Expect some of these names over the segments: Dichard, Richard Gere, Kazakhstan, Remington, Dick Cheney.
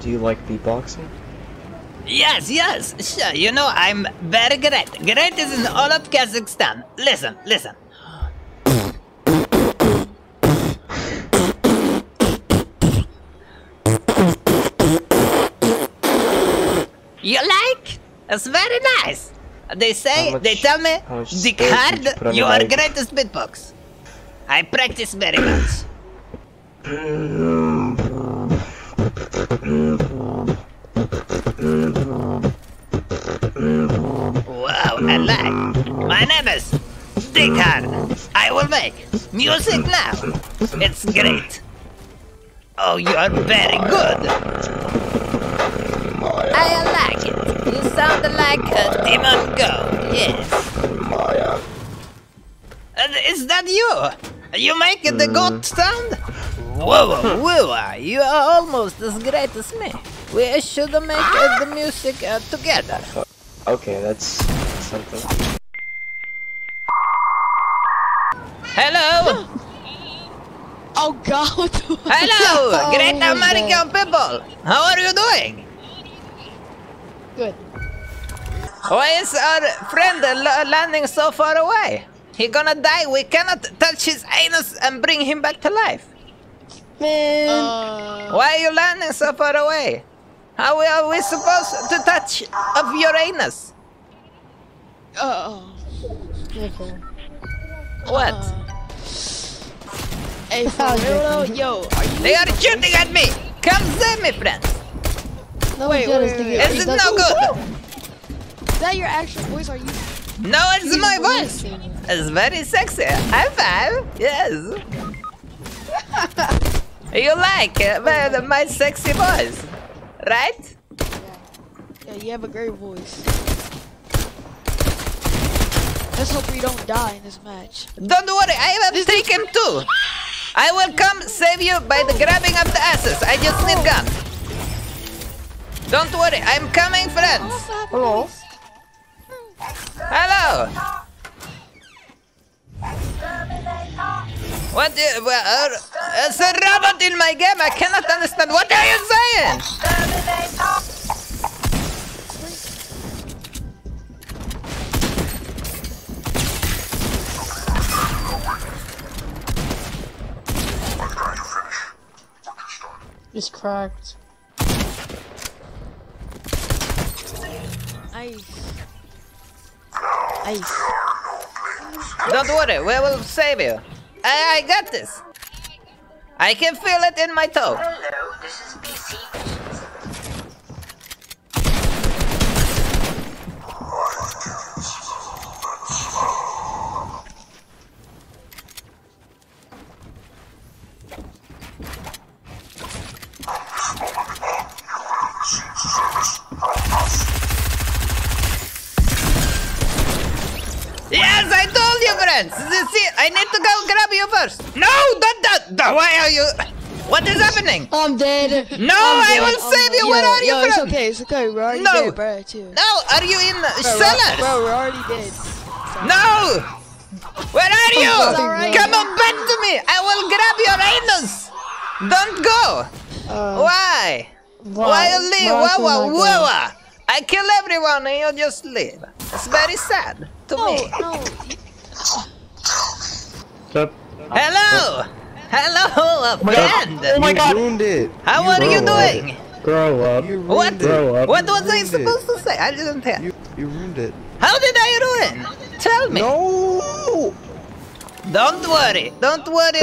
Do you like beatboxing? Yes, yes, sure, you know, I'm very great. Great is in all of Kazakhstan. Listen, listen. You like? It's very nice. They say, they tell me, Dichard, you are greatest beatbox. I practice very much. Wow, I like. My name is Dichard. I will make music now. It's great. Oh, you are very good. I like it. You sound like a demon god. Yes. Is that you? You make the god sound? Whoa, whoa, you are almost as great as me. We should make the music together. Okay, that's something. Hello! Oh god! Hello, oh, great American people! How are you doing? Good. Why is our friend landing so far away? He's gonna die, we cannot touch his anus and bring him back to life. Man. Why are you landing so far away? How are we supposed to touch of Uranus? Oh, okay. What? Hey, yo, are you they are shooting at me! Come save me, friends! No, wait, this is no good! Is that your actual voice? Are you? No, it's my voice! It's very sexy. High five! Yes! You like my sexy voice, right? Yeah, you have a great voice. Let's hope we don't die in this match. Don't worry, I will take him too. I will come save you by the grabbing of the asses. I just need gun. Don't worry, I'm coming, friends. Hello. Hello. What? It's a robot in my game. I cannot understand. What are you saying? It's cracked. Ice. Ice. Don't worry. We will save you. I got this. I can feel it in my toe. Hello, this is PC. Yes, I told you, friends. See, I need to go grab you first. No, don't. Why are you? What is happening? I'm dead. No, I will save you. Where are you from? It's okay. It's okay. We're already dead, bro. Too. No, are you in cellars? Bro, we're already dead. Sorry. No. Where are you? Right, come on back to me. I will grab your anus. Don't go. Why? Why you leave? Wawa. I kill everyone and you just leave. It's very sad to me. No. Stop. Hello! Hello, friend! Oh my god! How are you doing? Grow up. What? Grow up. What was I supposed to say? I didn't hear. You ruined it. How did I ruin? Tell me. No! Don't worry,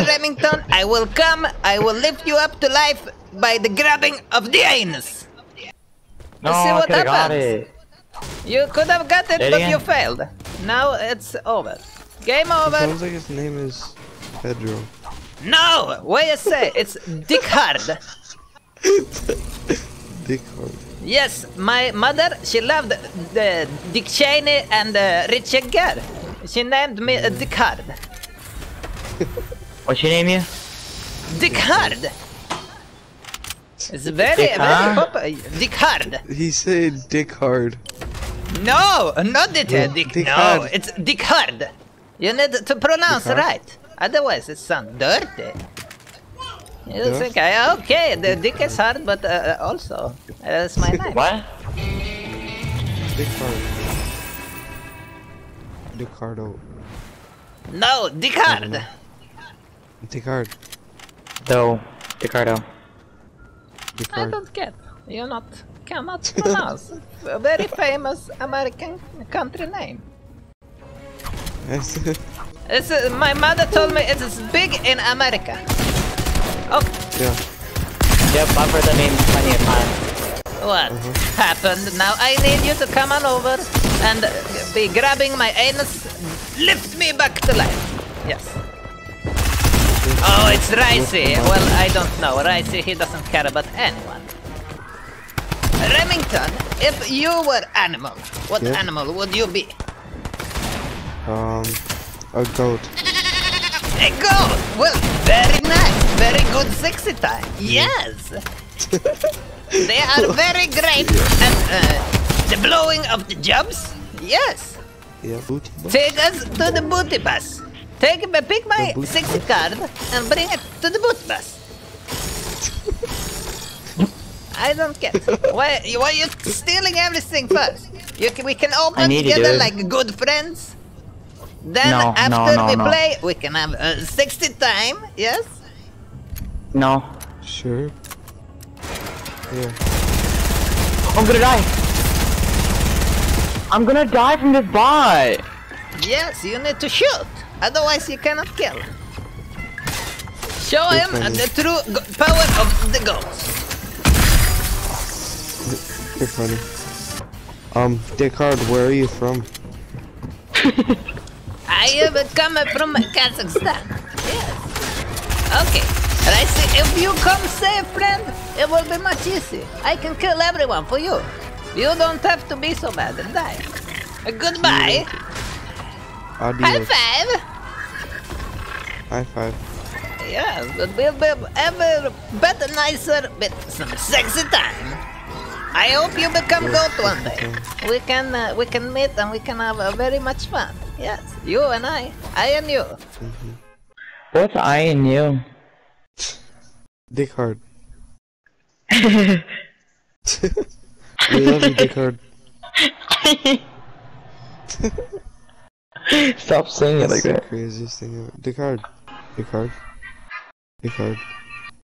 Remington. I will come. I will lift you up to life by the grabbing of the anus. No, see what happens. You could have got it, but you failed. Now it's over. Game over. Sounds like his name is Pedro. No! What you say? It's Dichard. Dichard. Yes, my mother, she loved the Dick Cheney and Richard Gere. She named me Dichard. What's your name here? Dichard. It's very, very popular. Dichard. He said Dichard. No, not Dichard. No, it's Dichard. You need to pronounce right. Otherwise, it sounds dirty. You think I... Okay, the dick is hard, but also, that's my life. What? Dichard. Dicardo. No, Dichard! Dichard. No, Dicardo. I don't get. You not cannot pronounce a very famous American country name. Yes. It's, my mother told me it's big in America. Oh. Yeah. Yep, I've heard the name plenty of times. What happened? Now I need you to come on over and be grabbing my anus, lift me back to life. Yes. Oh, it's Ricey. Well, I don't know. Ricey, he doesn't care about anyone. Remington, if you were animal, what animal would you be? A goat. A goat! Well, very nice, very good sexy time. Yes! They are very great. And the blowing of the jobs? Yes! Yeah, booty bus. Take us to the booty bus. Pick my sexy card and bring it to the booty bus. I don't get why you're stealing everything first. We can open together like good friends. Then after we play, we can have a 60 time, yes? No. Sure. Yeah. I'm gonna die. I'm gonna die from this bot. Yes, you need to shoot. Otherwise you cannot kill. Show him the true power of the ghost. You're funny. Dichard, where are you from? I am coming from Kazakhstan. Yes. Okay. Ricey, if you come save friend, it will be much easier. I can kill everyone for you. You don't have to be so bad and die. Goodbye. Adios. High five. High five. Yes, but we'll be ever better, nicer, with some sexy time. I hope you become goat one day. We can meet and we can have very much fun. Yes, you and I and you. What's I and you? Dichard. We love you, Dichard. Stop saying it like that. That's the craziest thing ever. Dichard. Dichard. Dichard.